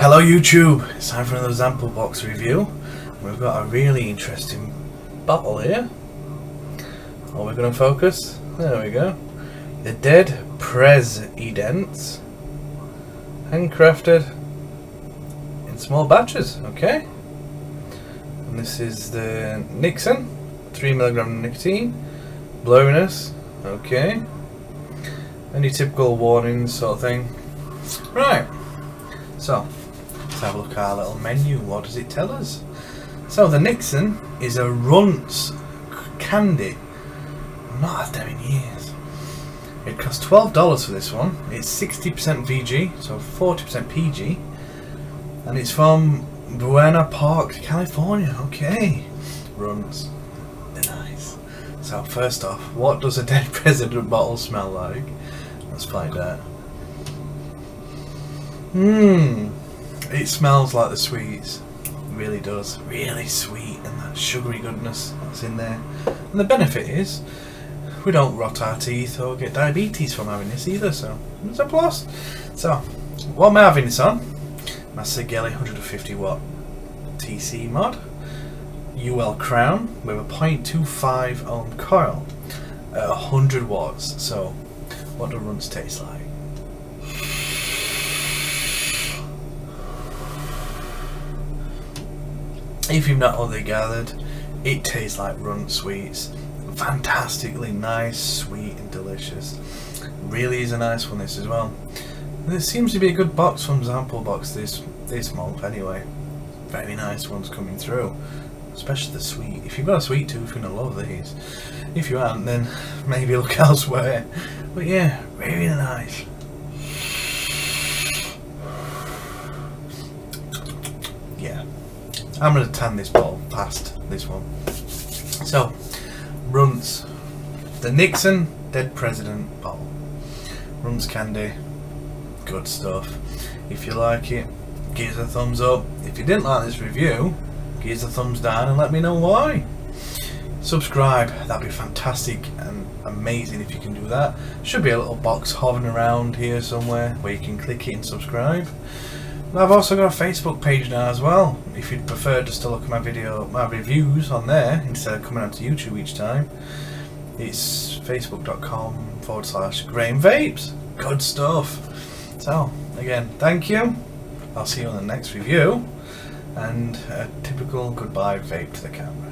Hello YouTube, it's time for another sample box review. We've got a really interesting bottle here. Are we going to focus? There we go. The Dead Prezidents, handcrafted in small batches, okay. And this is the Nixon, 3 mg nicotine, blurriness, okay. Any typical warnings sort of thing. Right, so let's have a look at our little menu. What does it tell us? So the Nixon is a Runtz candy. Not had them in years. It costs $12 for this one. It's 60% VG, so 40% PG, and it's from Buena Park, California. Okay, Runtz, they're nice. So first off, what does a Dead President bottle smell like? Let's find out. It smells like the sweets. Really does. Really sweet, and that sugary goodness that's in there. And the benefit is we don't rot our teeth or get diabetes from having this either, so it's a plus. So what am I having this on? My Sigelei 150 watt TC mod, Uwell crown with a 0.25 ohm coil at 100 watts. So what do Runtz taste like? If you've not already gathered, it tastes like Runtz sweets. Fantastically nice, sweet and delicious. Really is a nice one, this as well. And it seems to be a good box from Sample Box this month anyway. Very nice ones coming through, especially the sweet. If you've got a sweet tooth, you're going to love these. If you haven't, then maybe look elsewhere. But yeah, really nice. Yeah. I'm going to tan this bottle past this one. So, Runtz, the Nixon Dead President bottle. Runtz candy, good stuff. If you like it, give us a thumbs up. If you didn't like this review, give us a thumbs down and let me know why. Subscribe, that'd be fantastic and amazing if you can do that. Should be a little box hovering around here somewhere where you can click it and subscribe. I've also got a Facebook page now as well, if you'd prefer just to look at my reviews on there instead of coming out to YouTube each time. It's facebook.com/Graham Vapes. Good stuff. So again, thank you. I'll see you on the next review, and a typical goodbye vape to the camera.